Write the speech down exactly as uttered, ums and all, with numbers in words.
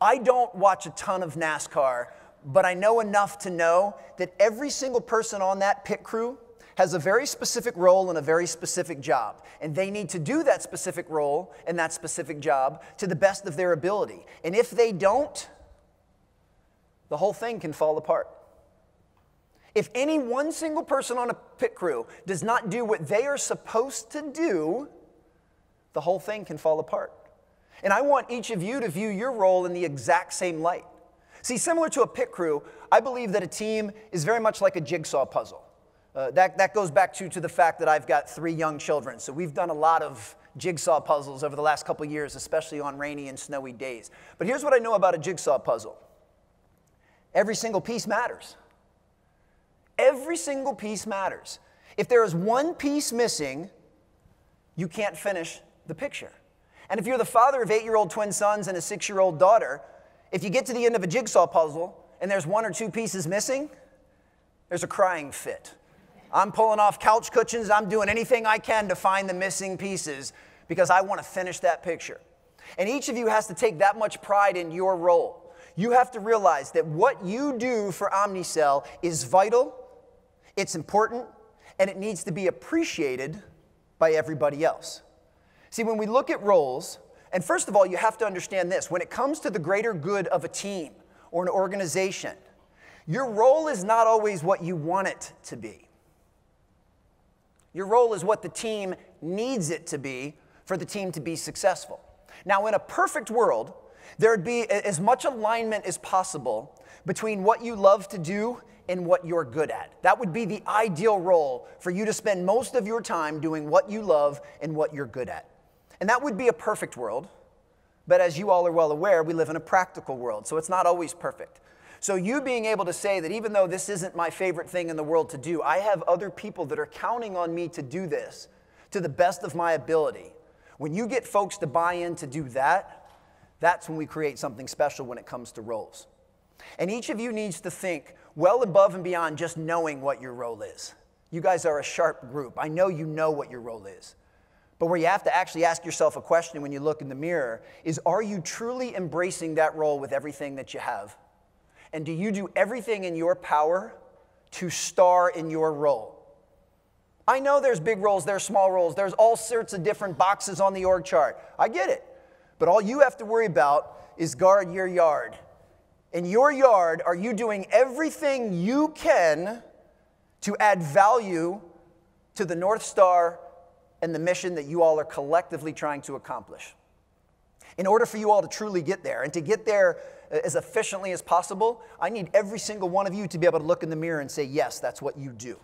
I don't watch a ton of NASCAR, but I know enough to know that every single person on that pit crew has a very specific role and a very specific job. And they need to do that specific role and that specific job to the best of their ability. And if they don't, the whole thing can fall apart. If any one single person on a pit crew does not do what they are supposed to do, the whole thing can fall apart. And I want each of you to view your role in the exact same light. See, similar to a pit crew, I believe that a team is very much like a jigsaw puzzle. Uh, that, that goes back to, to the fact that I've got three young children, so we've done a lot of jigsaw puzzles over the last couple years, especially on rainy and snowy days. But here's what I know about a jigsaw puzzle. Every single piece matters. Every single piece matters. If there is one piece missing, you can't finish the picture. And if you're the father of eight-year-old twin sons and a six-year-old daughter, if you get to the end of a jigsaw puzzle and there's one or two pieces missing, there's a crying fit. I'm pulling off couch cushions. I'm doing anything I can to find the missing pieces because I want to finish that picture. And each of you has to take that much pride in your role. You have to realize that what you do for OmniCell is vital, it's important, and it needs to be appreciated by everybody else. See, when we look at roles, and first of all, you have to understand this. When it comes to the greater good of a team or an organization, your role is not always what you want it to be. Your role is what the team needs it to be for the team to be successful. Now, in a perfect world, there would be as much alignment as possible between what you love to do and what you're good at. That would be the ideal role for you to spend most of your time doing what you love and what you're good at. And that would be a perfect world, but as you all are well aware, we live in a practical world, so it's not always perfect. So you being able to say that even though this isn't my favorite thing in the world to do, I have other people that are counting on me to do this to the best of my ability. When you get folks to buy in to do that, that's when we create something special when it comes to roles. And each of you needs to think well above and beyond just knowing what your role is. You guys are a sharp group. I know you know what your role is. But where you have to actually ask yourself a question when you look in the mirror is, are you truly embracing that role with everything that you have? And do you do everything in your power to star in your role? I know there's big roles, there's small roles, there's all sorts of different boxes on the org chart. I get it. But all you have to worry about is guard your yard. In your yard, are you doing everything you can to add value to the North Star and the mission that you all are collectively trying to accomplish? In order for you all to truly get there, and to get there as efficiently as possible, I need every single one of you to be able to look in the mirror and say, yes, that's what you do.